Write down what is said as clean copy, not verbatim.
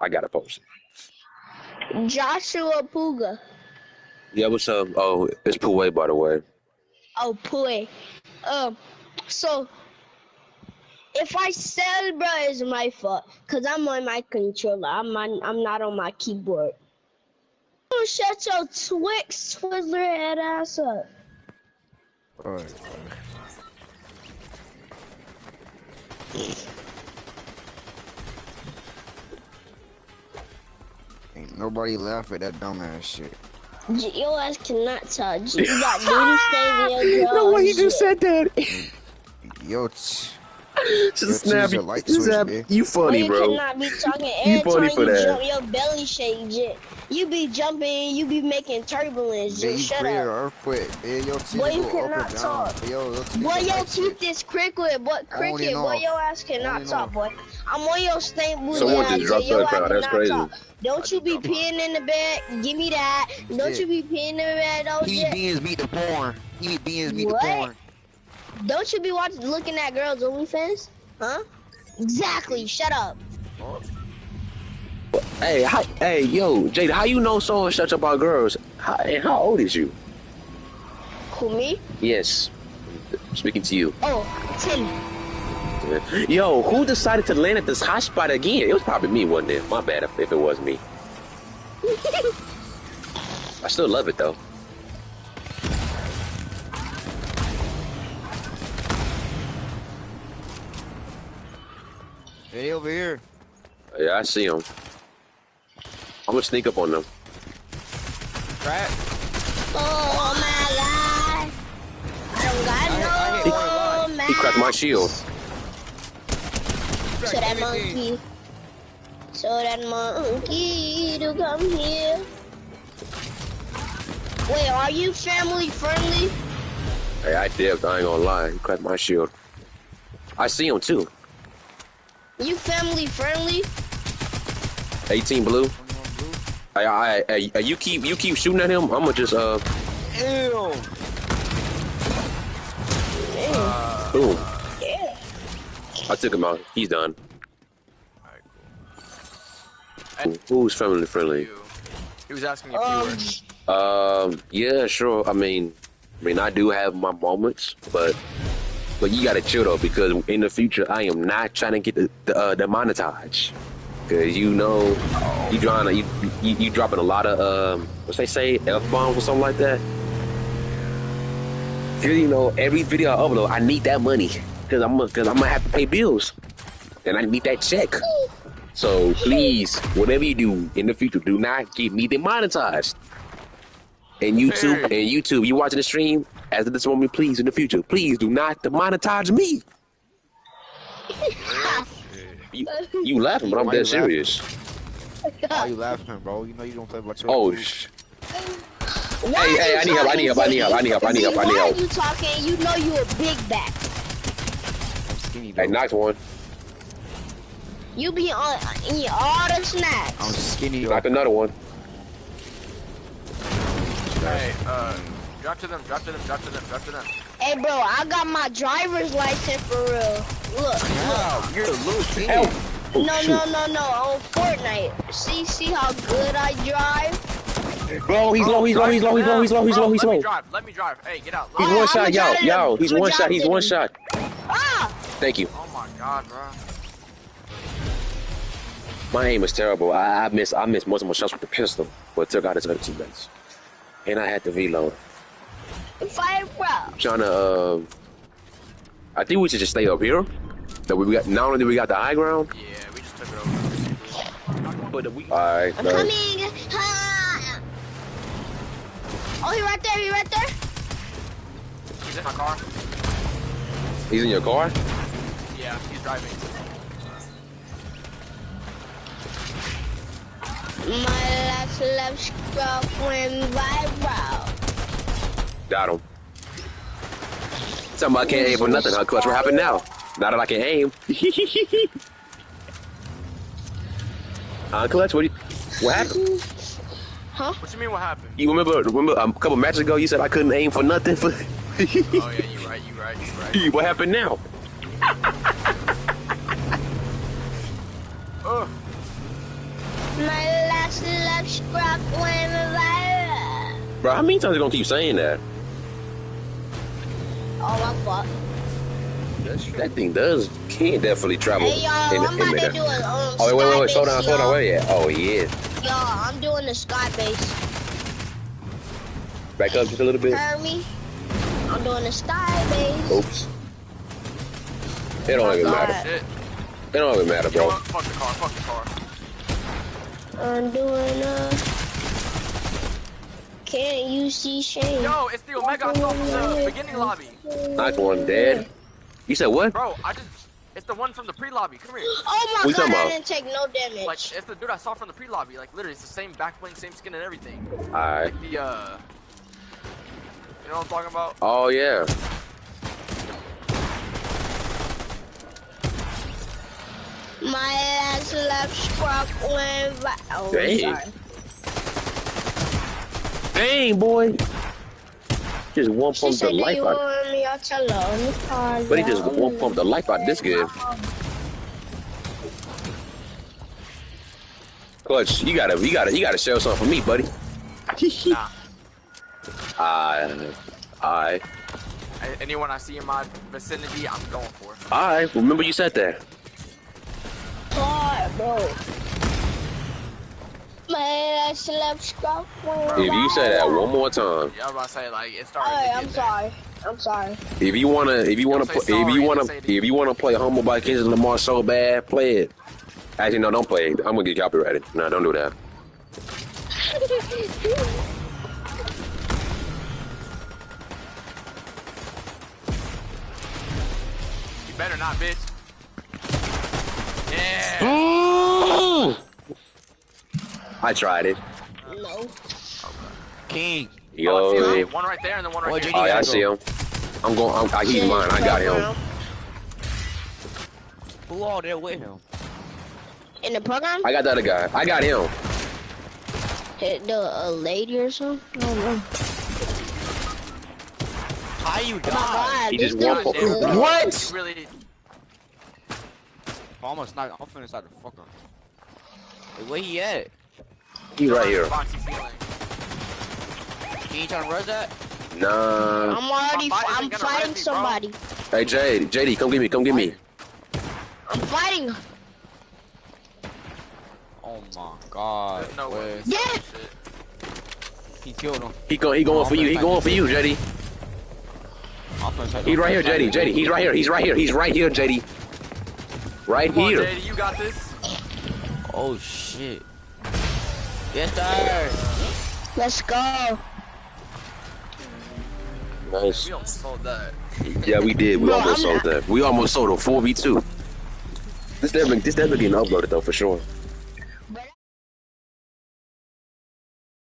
I gotta post it. Joshua Puga. Yeah, what's up? Oh, it's Puwe, by the way. Oh, Puwe. So if I sell, bro, it's my fault, cause I'm on my controller. I'm not on my keyboard. Don't shut your Twix Twizzler head ass up. All right. Ain't nobody laugh at that dumbass shit. Your ass cannot touch. You got duty stadium. No way, you just said that. Yo, just snap. You funny, you bro. Cannot be talking. You funny for that. Jump, your belly shake, shit. You be jumping. You be making turbulence. Just shut up. Earthquake. Boy, you cannot talk. Boy, your teeth is crooked. Boy, crooked. Boy, your ass cannot talk, boy. I'm on your stank booty. Someone just dropped that crowd. That's crazy. Don't you be peeing in the bed. Give me that. Don't you be peeing in the bed. He beans beat the porn. He beans beat the porn. Don't you be watching, looking at girls OnlyFans? Huh? Exactly. Shut up. Hey, hey, yo, Jada, how you know someone shut up about girls? How old is you? Who, me? Yes. I'm speaking to you. Oh, 10. Yo, who decided to land at this hot spot again? It was probably me, wasn't it? My bad if it was me. I still love it, though. Hey, over here. Yeah, I see him. I'm gonna sneak up on them. Right? Oh my god! I don't got no. He cracked my shield. So that monkey. So that monkey to come here. Wait, are you family friendly? Hey, I dipped. I ain't gonna lie. He cracked my shield. I see him too. You family friendly? 18 blue. I you keep shooting at him. I'ma just Ew. Boom. Yeah. I took him out. He's done. Alright, cool. Who's family friendly? He was asking if you were. Yeah, sure. I mean, I do have my moments, but. But you gotta chill though, because in the future I am not trying to get the monetized. Cause you know you dropping a lot of what they say F bombs or something like that. You know, every video I upload, I need that money cause I'm gonna have to pay bills, and I need that check. So please, whatever you do in the future, do not get me demonetized. And YouTube, you watching the stream. As of this moment, please, in the future, please do not demonetize me. you laughing, but I'm dead serious. Why you laughing, bro? You know you don't play about your Hey, I need help. Why are you talking? You know you a big back. I'm skinny, bro. Hey, nice one. You be on eat all the snacks. I'm skinny, bro. Knock another one. Hey, Drop to them. Hey, bro, I got my driver's license for real. Look. Wow, you're a loser. No. On Fortnite. See how good I drive? Bro, he's low. Let me drive. Hey, get out. He's one shot, yo. He's one shot. Ah! Thank you. Oh my god, bro. My aim was terrible. I missed most of my shots with the pistol, but it took out his other teammates. And I had to reload. Fire, bro. I think we should just stay up here. That we got. Not only do we got the high ground. Yeah, we just took it over. Alright. I'm coming. Ha! Oh, he right there. He's in my car. He's in your car? Yeah, he's driving. My last left girlfriend viral. Got him. Somebody can't aim for nothing, huh, Clutch? What happened now? Now that I can aim. Clutch, what happened? Huh? What you mean what happened? You remember a couple matches ago you said I couldn't aim for nothing? For oh yeah, you right. What happened now? My last love struck when I... Bro, how many times are you gonna keep saying that? Oh, my fuck. That's true. That thing does, can definitely travel. Hey, y'all, I'm about to do it. Oh, wait, slow down, where you at? Oh, yeah. Y'all, I'm doing the sky base. Back up just a little bit. Heard me? I'm doing the sky base. Oops. It don't even matter. It don't even matter, bro. Fuck the car, fuck the car. I'm doing can't you see Shane? Yo, it's the Omega I saw from the beginning lobby. Nice one, Dad. You said what? Bro, it's the one from the pre-lobby. Come here. Oh my god, I didn't take no damage. Like, it's the dude I saw from the pre-lobby. Like, literally, it's the same backbling, same skin and everything. Alright. Like the, you know what I'm talking about? Oh, yeah. My ass left struck when oh, dang. Sorry. Dang, boy. Just one pump the life out. But he just one pump the life out this game. Clutch, you gotta share something for me, buddy. Nah. Alright. Anyone I see in my vicinity, I'm going for. Alright, remember you said that. God, bro. Man, I slept bro. If you say that one more time, yeah, I'm about to say like it started. Right, I'm sorry. There. I'm sorry. If you wanna play Humble by Kendrick Lamar so bad, play it. Actually, no, don't play it. I'm gonna get copyrighted. No, don't do that. You better not, bitch. Yeah. Oh! I tried it. No. King. Yo, oh, hey. One right there and then one right here. Oh, yeah, I see him. I'm going. I keep mine. I got him. Who all there with him? In the program? I got the other guy. I got him. Hit the lady or something? I don't know. How you died? He just walked. What? Really? Almost not. I'm finna start to fuck him. Hey, where he at? He right here. Can you try to rush that? Nah. I'm fighting somebody. Hey Jade, JD, come get me. I'm fighting. Oh my god. There's no way. Yeah. He killed him. He going for you, JD. He right here, JD. JD, he's right here, JD. Right come here. On, Daddy, you got this. Oh shit. Yes, sir. Let's go. Nice. We almost sold that. Yeah, we did. We almost sold that. We almost sold a 4v2. This never getting uploaded though, for sure.